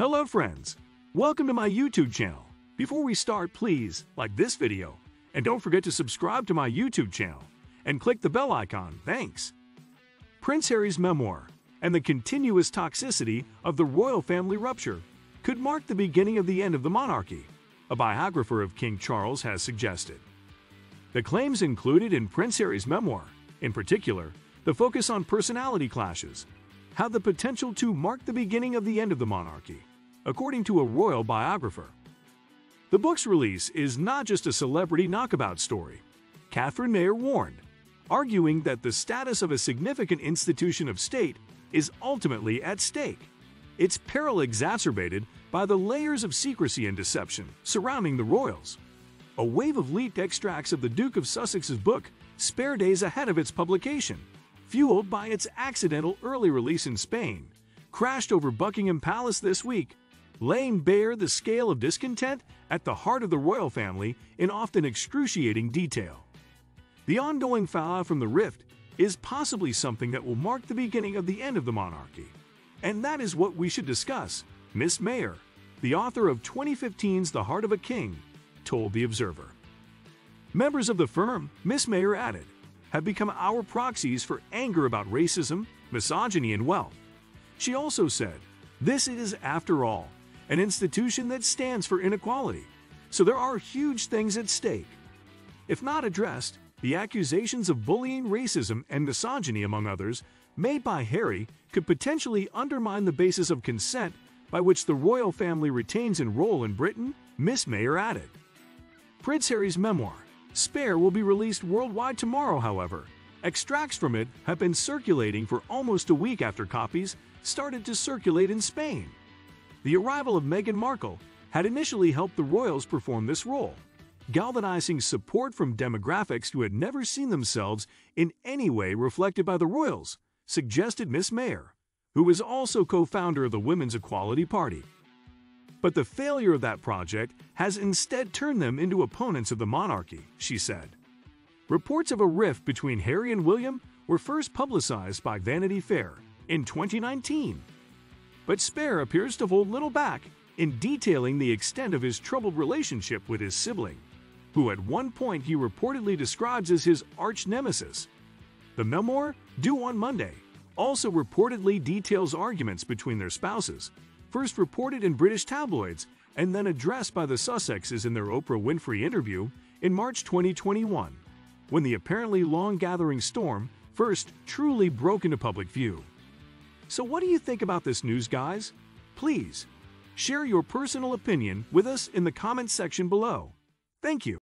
Hello friends, welcome to my YouTube channel. Before we start, please like this video and don't forget to subscribe to my YouTube channel and click the bell icon. Thanks. Prince Harry's memoir and the continuous toxicity of the royal family rupture could mark the beginning of the end of the monarchy, a biographer of King Charles has suggested. The claims included in Prince Harry's memoir, in particular, the focus on personality clashes, had the potential to mark the beginning of the end of the monarchy, according to a royal biographer. The book's release is not just a celebrity knockabout story, Catherine Mayer warned, arguing that the status of a significant institution of state is ultimately at stake, its peril exacerbated by the layers of secrecy and deception surrounding the royals. A wave of leaked extracts of the Duke of Sussex's book, Spare, days ahead of its publication, fueled by its accidental early release in Spain, crashed over Buckingham Palace this week, laying bare the scale of discontent at the heart of the royal family in often excruciating detail. The ongoing fallout from the rift is possibly something that will mark the beginning of the end of the monarchy. And that is what we should discuss, Miss Mayer, the author of 2015's The Heart of a King, told The Observer. Members of the firm, Miss Mayer added, have become our proxies for anger about racism, misogyny, and wealth. She also said, this is, after all, an institution that stands for inequality, so there are huge things at stake. If not addressed, the accusations of bullying, racism, and misogyny, among others, made by Harry could potentially undermine the basis of consent by which the royal family retains its role in Britain, Miss Mayer added. Prince Harry's memoir, Spare, will be released worldwide tomorrow, however. Extracts from it have been circulating for almost a week after copies started to circulate in Spain. The arrival of Meghan Markle had initially helped the royals perform this role, galvanizing support from demographics who had never seen themselves in any way reflected by the royals, suggested Miss Mayer, who is also co-founder of the Women's Equality Party. But the failure of that project has instead turned them into opponents of the monarchy, she said. Reports of a rift between Harry and William were first publicized by Vanity Fair in 2019. But Spare appears to hold little back in detailing the extent of his troubled relationship with his sibling, who at one point he reportedly describes as his arch-nemesis. The memoir, due on Monday, also reportedly details arguments between their spouses, first reported in British tabloids and then addressed by the Sussexes in their Oprah Winfrey interview in March 2021, when the apparently long-gathering storm first truly broke into public view. So what do you think about this news, guys? Please share your personal opinion with us in the comments section below. Thank you.